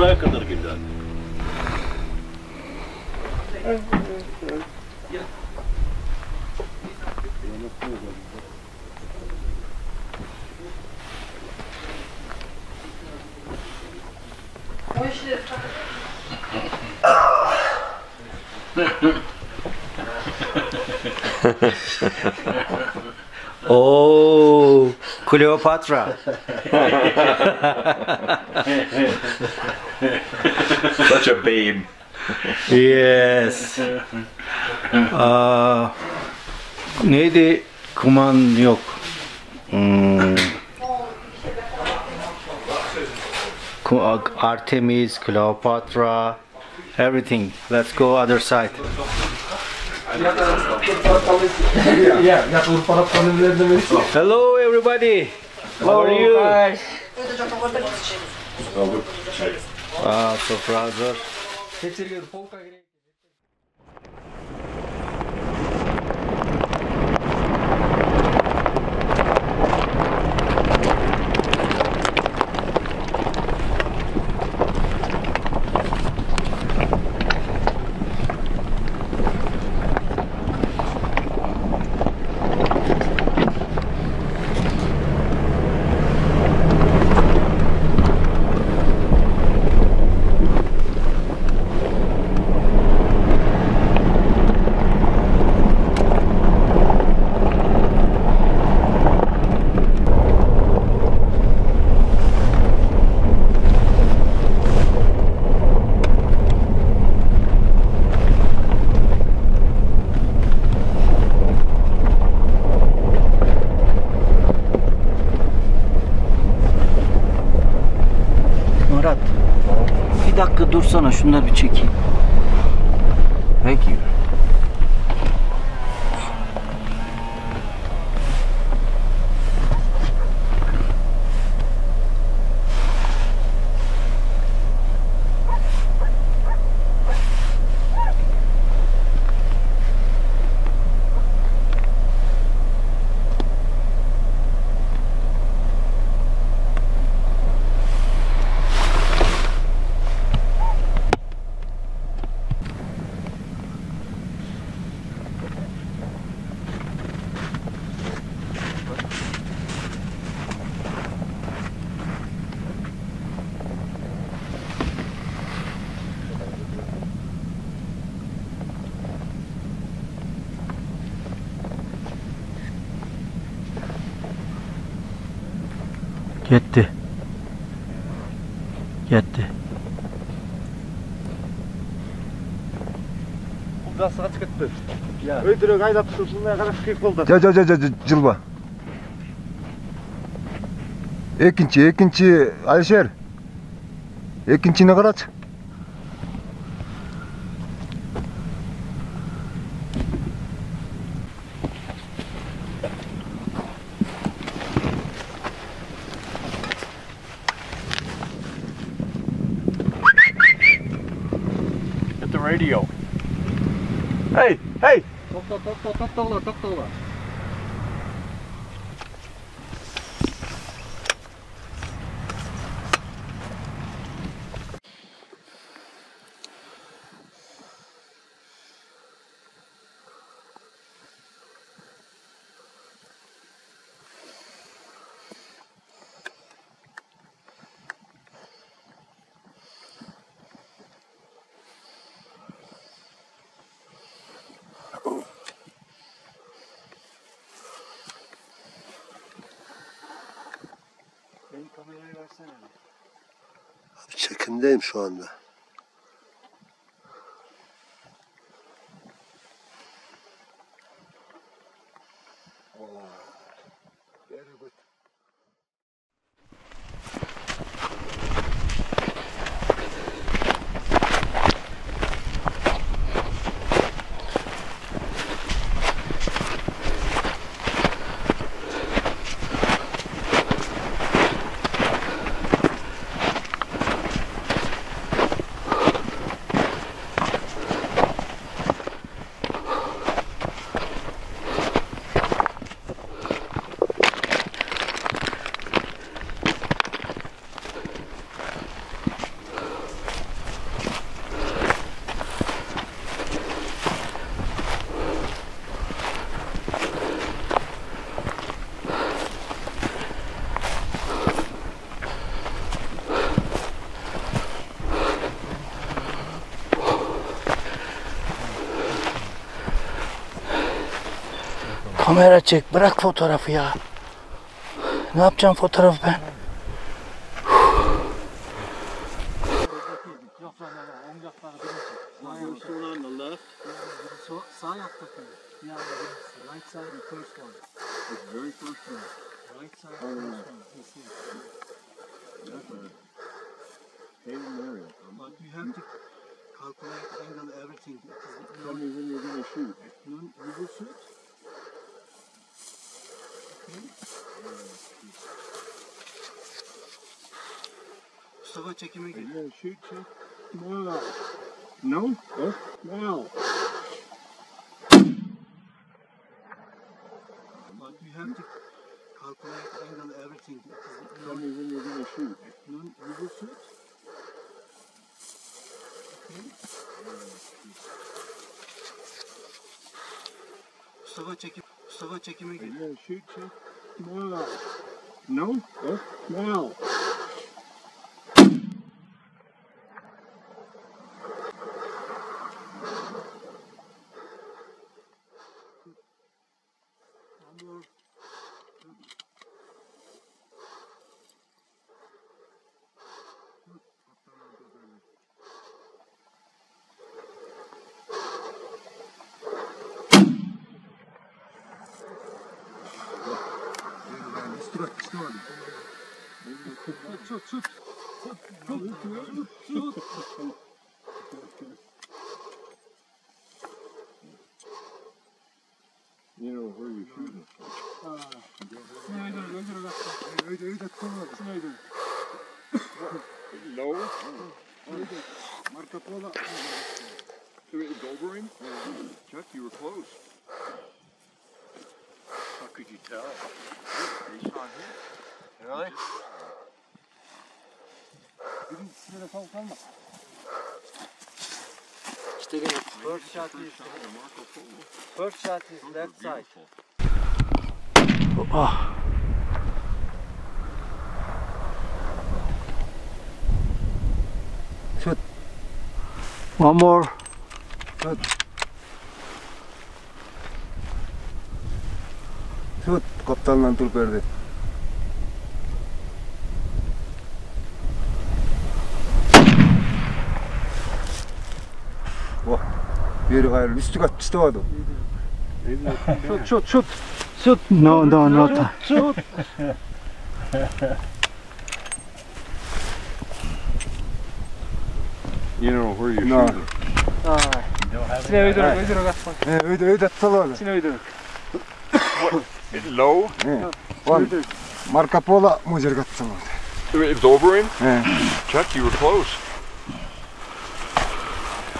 bırak kadar güzel. Gel. O işte. Oh, Cleopatra. Such a babe. Yes. Neydi? Kuman yok. Artemis, Cleopatra, everything. Let's go other side. Hello everybody. How are you? Ah, so brother. Dursana şunları bir çekeyim. Thank you. Gitti. Gitti. Kuldasağa çıktı. Ya. Öldürük aydap tutulmaya kadar kıyık oldu. Cılba. Ekinci Alişer. Ekincine kadar aç. Radio. Hey, hey! Talk. Abi çekimdeyim şu anda. Kamera çek, bırak fotoğrafı ya. Ne yapacağım fotoğrafı ben? Checking again. You're gonna shoot, Chuck? No. No? Huh? No. But you have to calculate angle everything. Tell me when you're gonna shoot. No, you will shoot? Okay. Stava check him again. You're gonna shoot, Chuck? No. No? Huh? No. Marco Polo. Over him? Chuck, you were close. How could you tell? He's on here. Really? You didn't see the whole thing. First shot is Marco Polo. First shot is left side. Oh. Shoot. One more. Shoot. Shoot. Kaptanla until perde. Oh, yeri hayır. Üstü kaç işte vardı. Shoot, shoot, shoot, shoot. No, no, not. Shoot. You don't know where you're no. Shooting. Alright. You don't have any idea. It's low? Yeah. One. Marco Polo, Mujer got some of it. It's over him? Yeah. Chuck, you were close.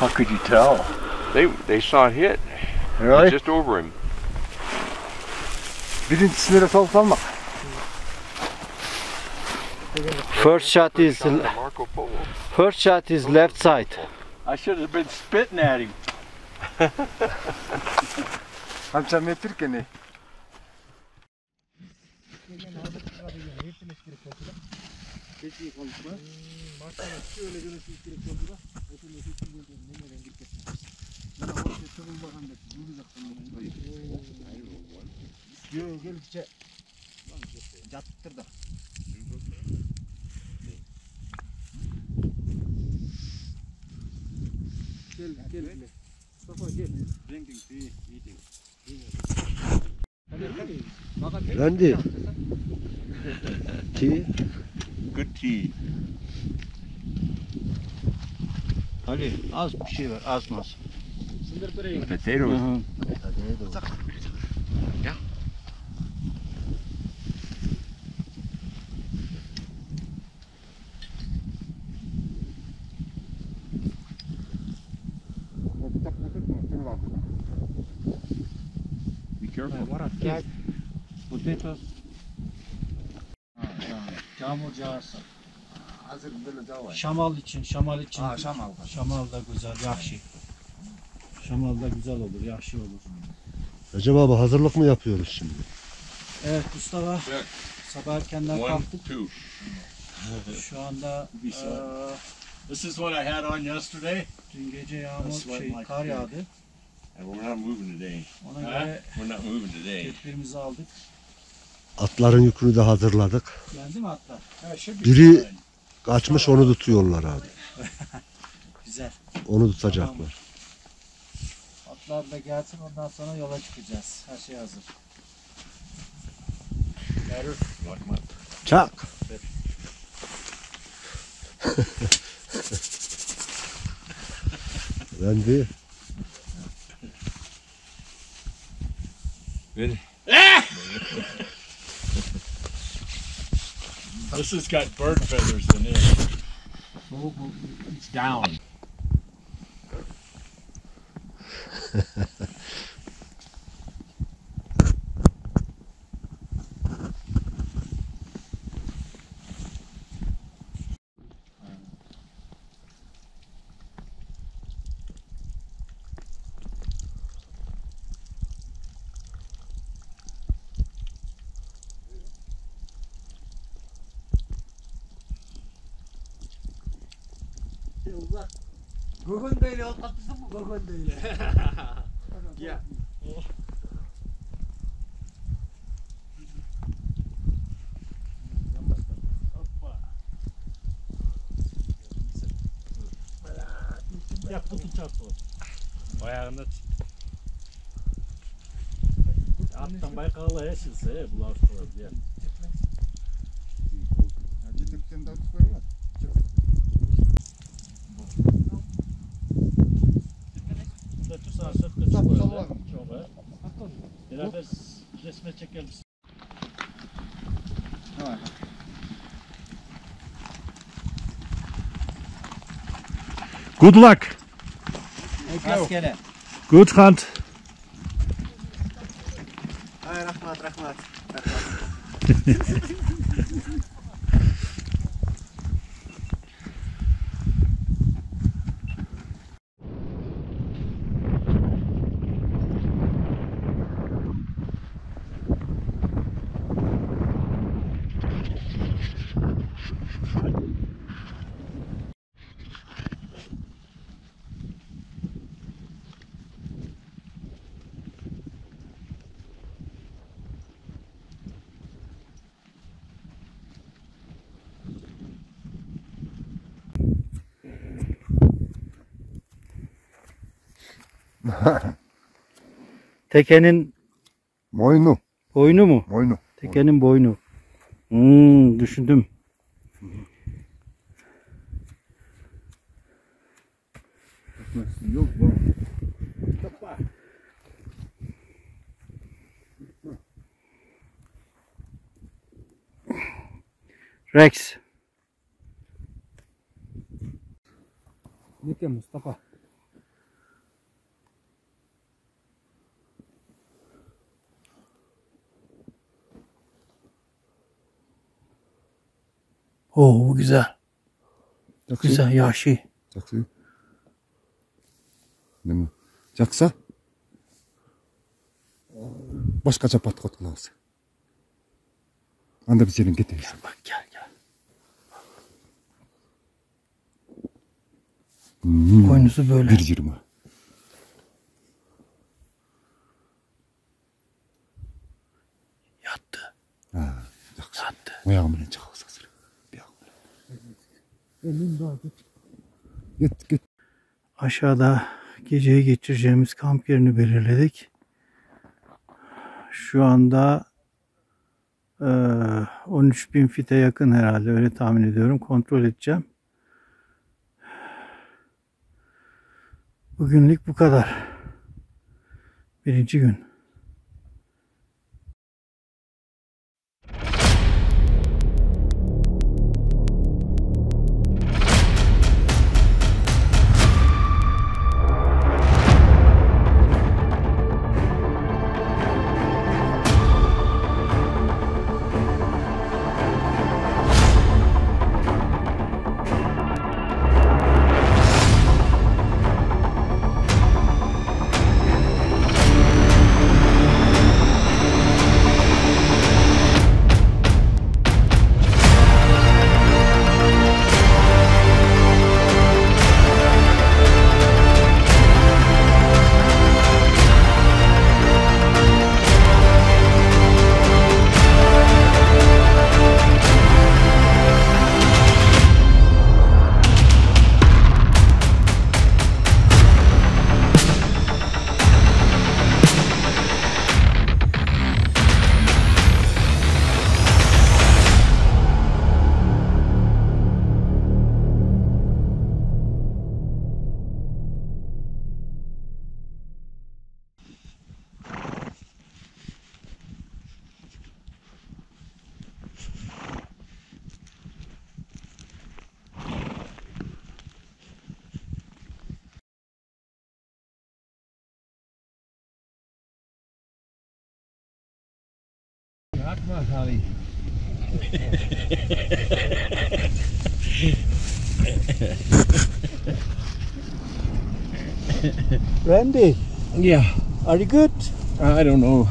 How could you tell? They saw it hit. Really? It's just over him. Didn't snare us all summer. First shot is left side. I should have been spitting at him. I'm trying to trick him. Gel bile. Safa gel. Drinking tea, eating. Randy. Tea. Good tea. Ali az bir şey var, az mas. Potatoes. Ya. Kek, potatoes. Camur cağası. Hazır böyle cava. Şamal için. Ha, şamal. Şamal da güzel, yakşı. Şamal da güzel olur, yakşı olur. Recep abi hazırlık mı yapıyoruz şimdi? Evet Mustafa. Check. Sabah erkenden kalktık. Şu anda. This is what I had on yesterday. Dün gece yağmur, kar yağdı. We're not moving today. Ona göre we're not moving today. Köplerimizi aldık. Atların yükünü de hazırladık. Geldi mi atlar? Evet, biri kaçmış, onu tutuyorlar abi. Güzel. Onu tutacaklar. Tamam. Atlar da gelsin, ondan sonra yola çıkacağız. Her şey hazır. Gelir. Rahmat. Chuck. Randy. Ready? This has got bird feathers in it. It's down. Gogondeyle atlattın mı? Gogondeyle. Ya. Ya tutun çarptı o. Ayağında attan baykala yaşılsa bular tutar diye. Hadi tepten daha tutmayın. Resme çekeriz. Tamam. Good luck. Rastgele. Good hunt. Ay Rahmat, Rahmat. Tekenin boynu. Boynu mu? Boynu. Tekenin boynu. Düşündüm. Yok bu. Topa. Rex. Nike Mustafa. Oo, bu güzel. Çok güzel, yahşi. Çaksı. Ne mi? Çaksa? Başka çapat kotlası. Anda bizlerin getir. Bak gel gel. Boynusu böyle. 1.20. Yattı. Ha, yattı. Ayağımın çaksa. Git git. Aşağıda geceyi geçireceğimiz kamp yerini belirledik. Şu anda 13.000 fite yakın herhalde, öyle tahmin ediyorum. Kontrol edeceğim. Bugünlük bu kadar. Birinci gün. Come on, honey. Randy. Yeah. Are you good? I don't know.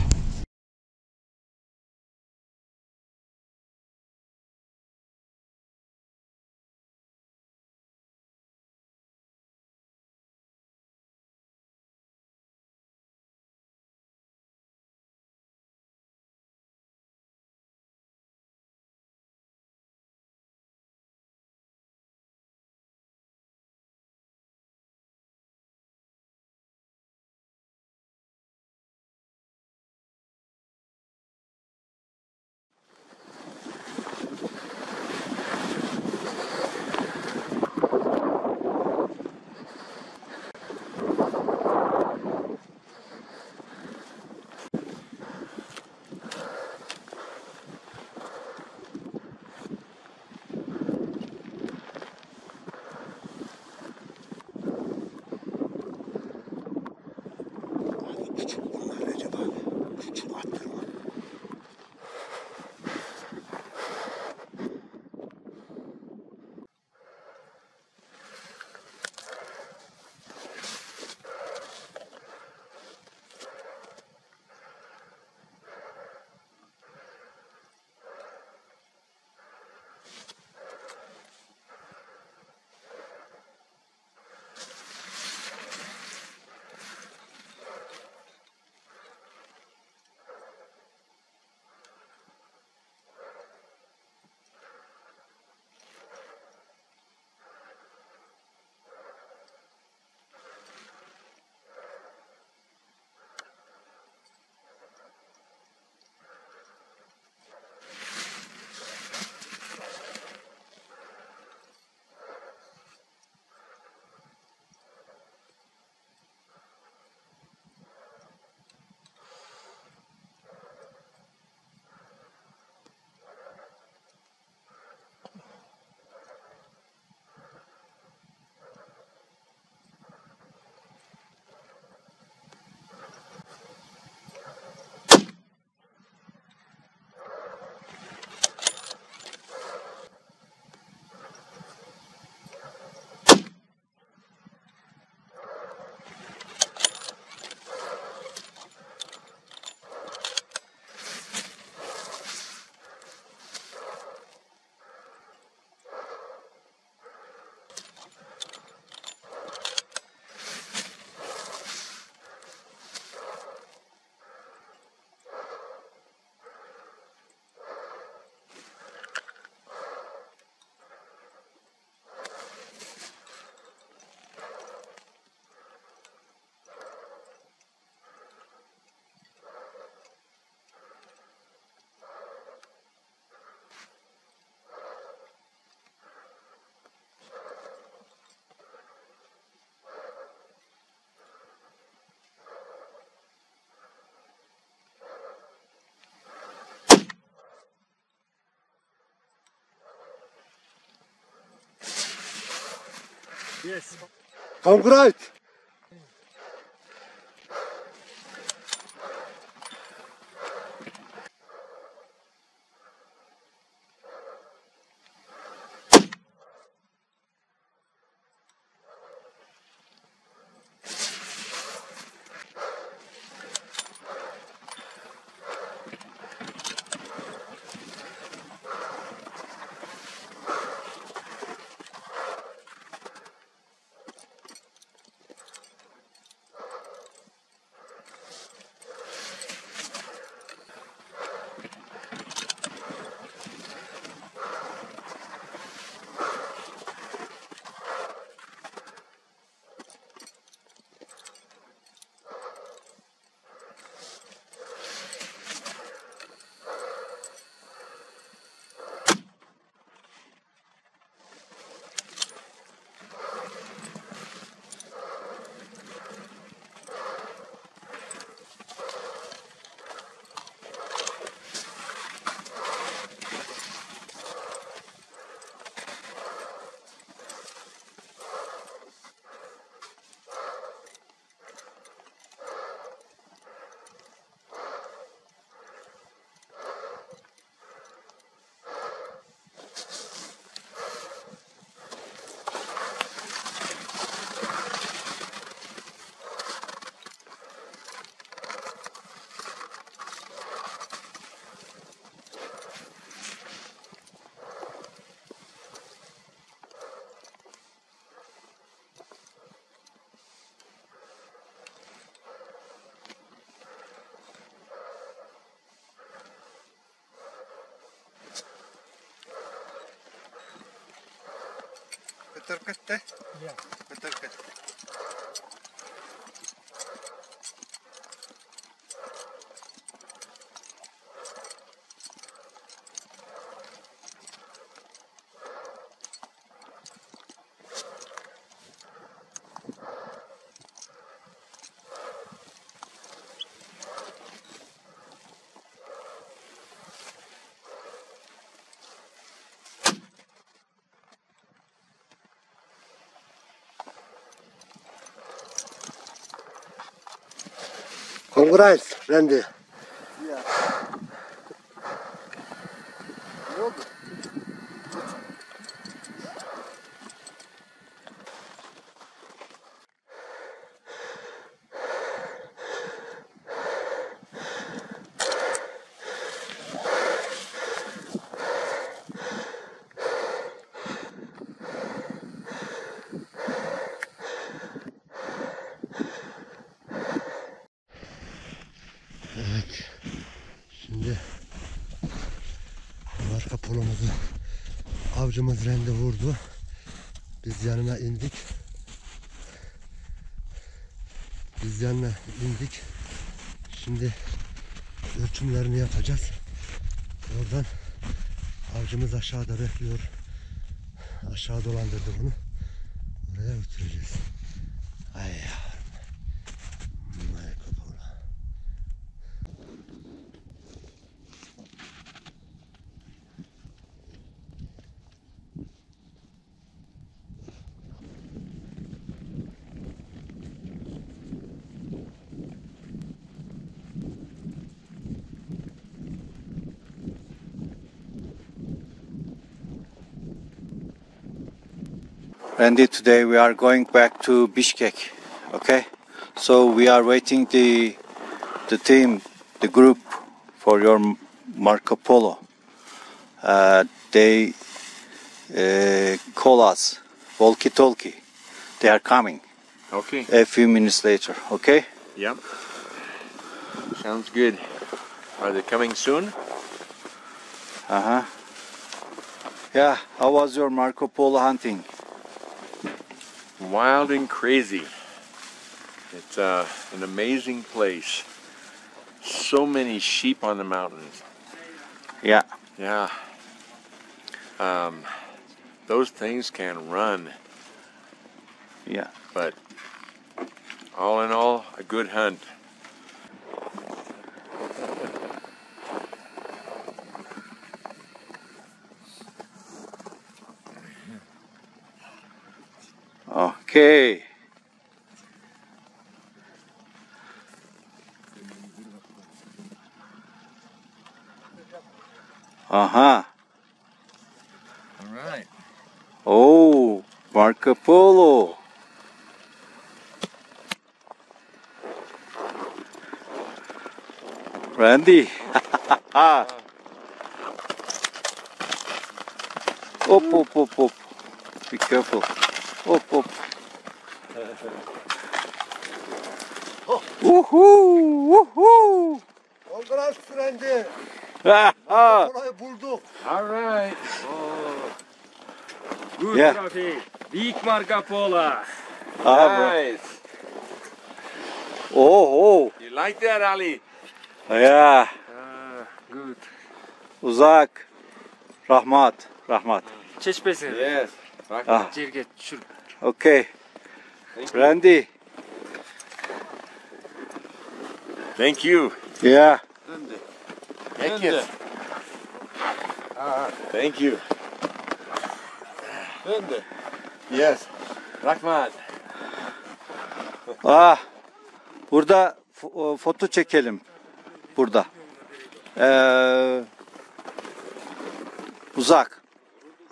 Yes. I'm great. Bitirqitti? Ya. Bitirqitti. Congrats, Randy. Yeah. Look. Evet, şimdi Marco Polo'muzu avcımız Randy vurdu. Biz yanına indik. Şimdi ölçümlerini yapacağız. Oradan avcımız aşağıda bekliyor. Aşağı dolandırdı bunu. Oraya götüreceğiz. Ay ya. Randy, today we are going back to Bishkek, okay? So we are waiting the team, the group for your Marco Polo. They call us, walkie-talkie. They are coming. Okay. A few minutes later, okay? Yep. Sounds good. Are they coming soon? Uh-huh. Yeah, how was your Marco Polo hunting? Wild and crazy. It's an amazing place. So many sheep on the mountains. Yeah. Yeah. Those things can run. Yeah. But all in all, a good hunt. Okay. Uh-huh. All right. Oh, Marco Polo. Randy. Op, op, op, op. Be careful. Op, op. Oh. Woohoo! Woohoo! Congrats, Randy! Alright! Oh. Good trophy! Big Marco Polo! Nice! Oh, oh! You like that, Ali? Yeah! Good! Uzak! Rahmat! Rahmat! Çeşmesin! Yes! Rahmat! Cirget, şur! Okay! Randy. Thank you. Yeah. Thank you. Thank you. Yes. Rahmat. Ah. Burada foto çekelim. Burada. Uzak.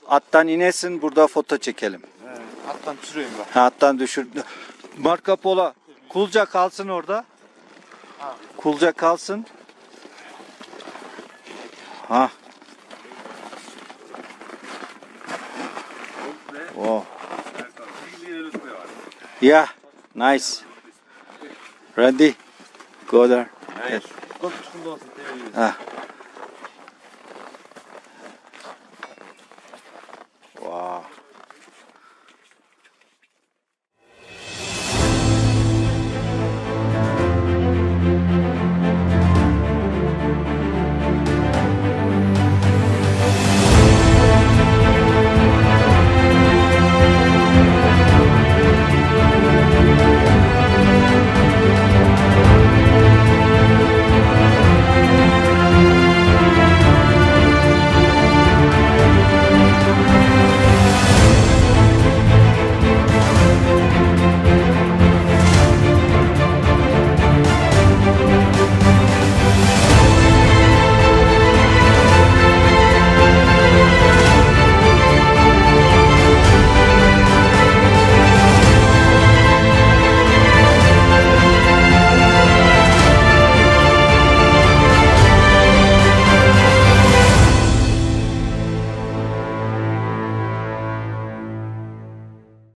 Attan inesin, burada foto çekelim. Hattan düşüreyim ben. Hattan düşür. Marco Polo kulca kalsın orada. Ha. Kulca kalsın. Ha. Oh. Yeah, nice. Randy, go there. Nice. Yes. Ah.